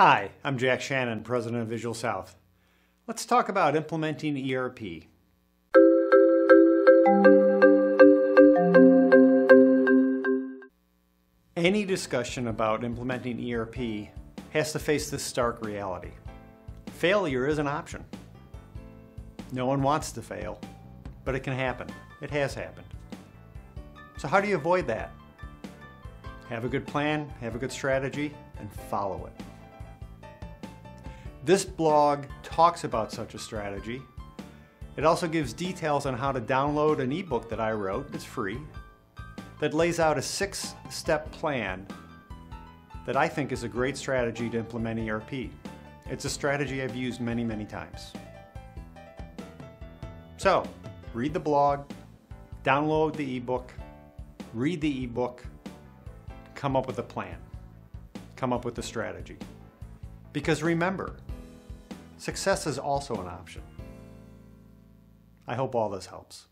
Hi, I'm Jack Shannon, President of Visual South. Let's talk about implementing ERP. Any discussion about implementing ERP has to face this stark reality. Failure is an option. No one wants to fail, but it can happen. It has happened. So how do you avoid that? Have a good plan, have a good strategy, and follow it. This blog talks about such a strategy. It also gives details on how to download an ebook that I wrote, it's free, that lays out a 6-step plan that I think is a great strategy to implement ERP. It's a strategy I've used many, many times. So, read the blog, download the ebook, read the ebook, come up with a plan, come up with a strategy. Because remember, success is also an option. I hope all this helps.